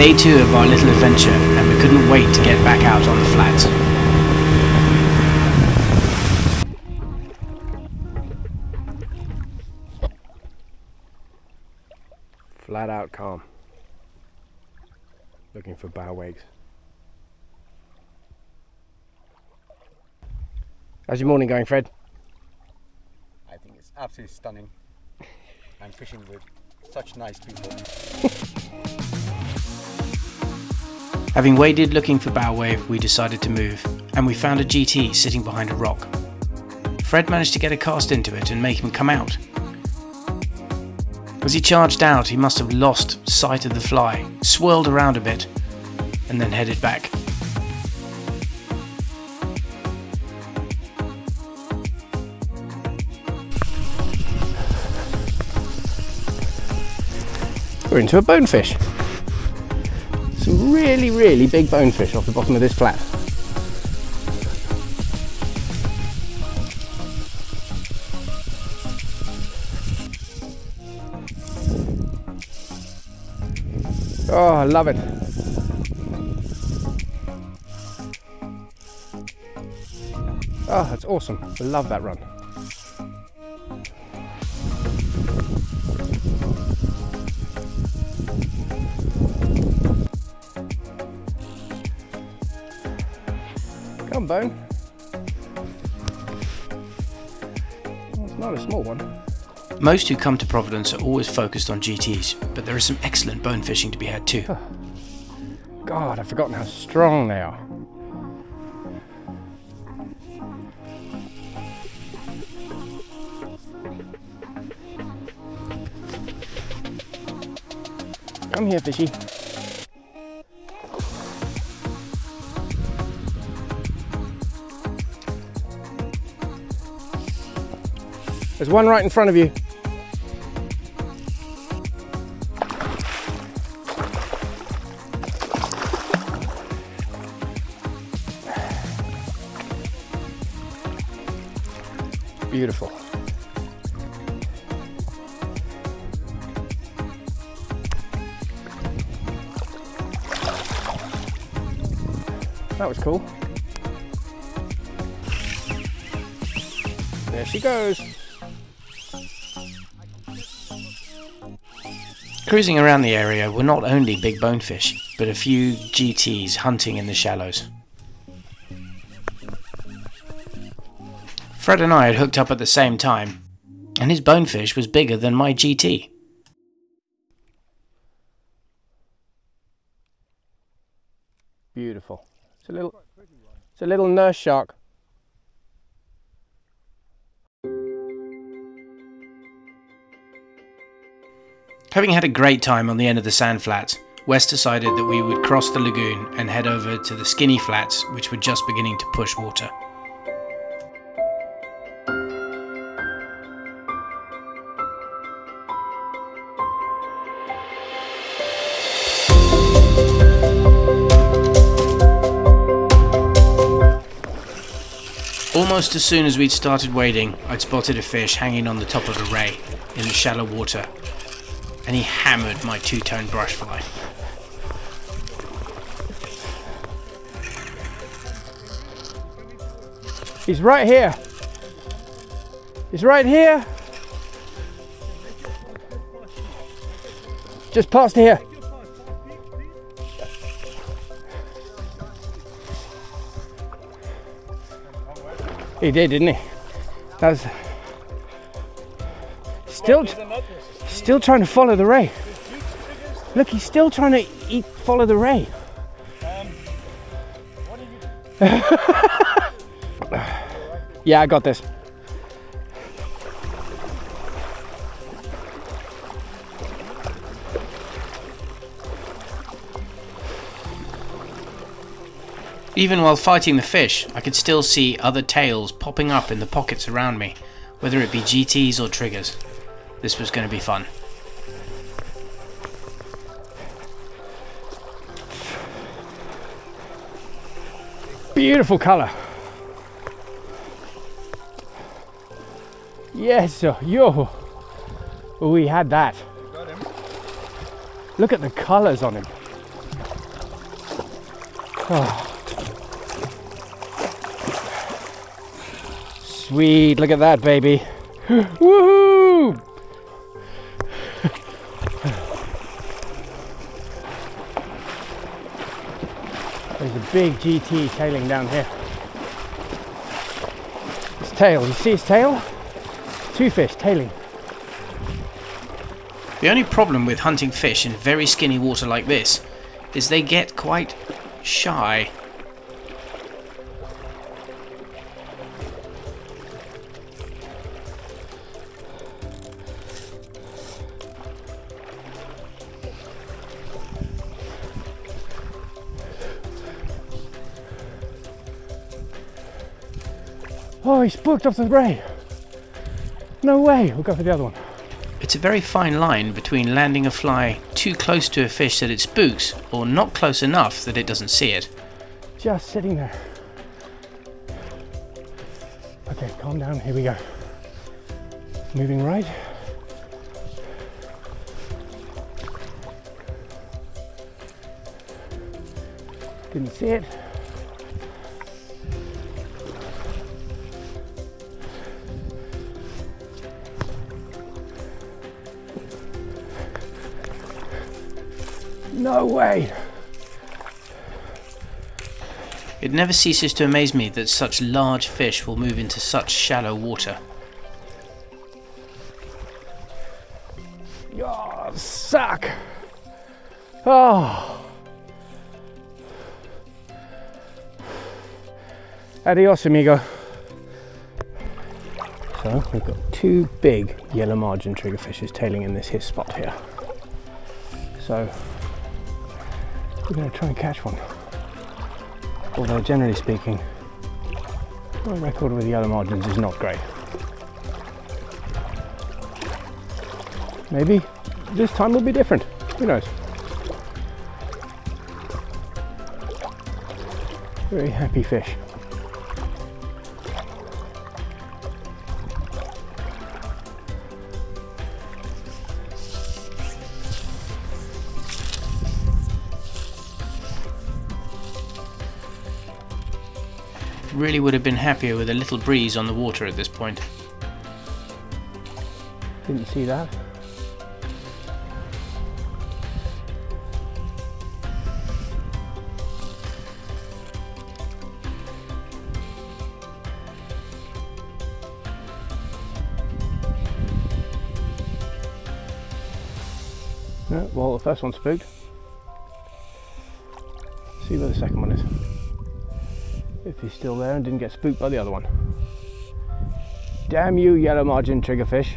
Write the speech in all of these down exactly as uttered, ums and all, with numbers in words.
day two of our little adventure, and we couldn't wait to get back out on the flats. Flat out calm. Looking for bow wakes. How's your morning going, Fred? I think it's absolutely stunning. I'm fishing with such nice people. Having waded looking for bow wave, we decided to move, and we found a G T sitting behind a rock. Fred managed to get a cast into it and make him come out. As he charged out, he must have lost sight of the fly, swirled around a bit, and then headed back. We're into a bonefish. Some really, really big bonefish off the bottom of this flat. Oh, I love it. Oh, that's awesome. I love that run. Come on, Bone. Well, it's not a small one. Most who come to Providence are always focused on G Ts, but there is some excellent bone fishing to be had too. Oh. God, I've forgotten how strong they are. Come here, fishy. There's one right in front of you. Beautiful. That was cool. There she goes. Cruising around the area were not only big bonefish, but a few G Ts hunting in the shallows. Fred and I had hooked up at the same time, and his bonefish was bigger than my G T. Beautiful. It's a little, it's a little nurse shark. Having had a great time on the end of the sand flats, Wes decided that we would cross the lagoon and head over to the skinny flats, which were just beginning to push water. Almost as soon as we'd started wading, I'd spotted a fish hanging on the top of a ray in the shallow water, and he hammered my two-tone brush fly. He's right here. He's right here. Just past here. He did, didn't he? That was still still trying to follow the ray. Look, he's still trying to eat, follow the ray. Um, what you yeah, I got this. Even while fighting the fish, I could still see other tails popping up in the pockets around me, whether it be G Ts or triggers. This was going to be fun. Beautiful colour. Yes, yo, we had that. Look at the colours on him. Oh. Sweet, look at that, baby. Woohoo! There's a big G T tailing down here. His tail, you see his tail? Two fish tailing. The only problem with hunting fish in very skinny water like this is they get quite shy. Oh, he's spooked off the ray. No way, we'll go for the other one. It's a very fine line between landing a fly too close to a fish that it spooks, or not close enough that it doesn't see it. Just sitting there. Okay, calm down, here we go. Moving right. Didn't see it. No way! It never ceases to amaze me that such large fish will move into such shallow water. Oh, suck! Oh! Adios, amigo. So, we've got two big yellow margin triggerfishes tailing in this here spot here. So, we're going to try and catch one. Although, generally speaking, my record with the yellow margins is not great. Maybe this time will be different. Who knows? Very happy fish. Really would have been happier with a little breeze on the water at this point. Didn't see that. No, well, the first one spooked. See where the second one is. If he's still there and didn't get spooked by the other one. Damn you, yellow margin triggerfish.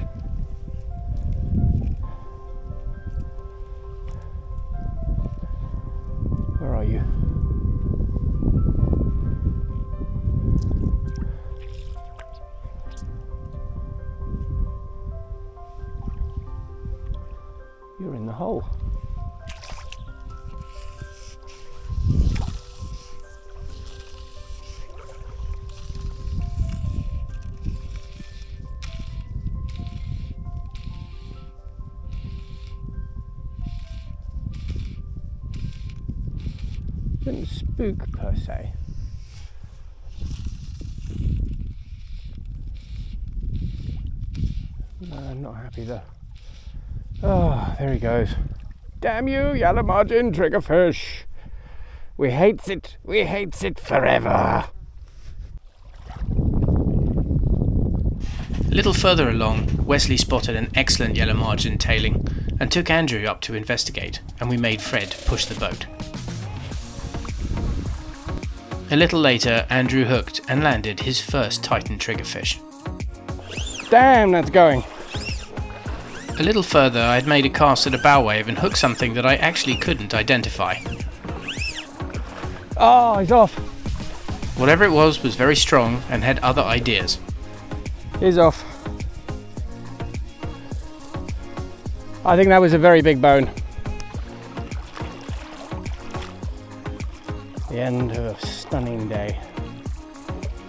Where are you? You're in the hole. Didn't spook per se. No, I'm not happy though. Oh, there he goes. Damn you, yellow margin triggerfish. We hates it, we hates it forever. A little further along, Wesley spotted an excellent yellow margin tailing and took Andrew up to investigate, and we made Fred push the boat. A little later, Andrew hooked and landed his first Titan triggerfish. Damn, that's going! A little further, I had made a cast at a bow wave and hooked something that I actually couldn't identify. Oh, he's off! Whatever it was was very strong and had other ideas. He's off. I think that was a very big bone. The end of a stunning day.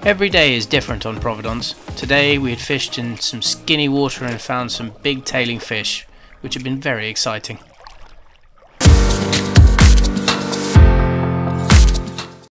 Every day is different on Providence. Today we had fished in some skinny water and found some big tailing fish, which had been very exciting.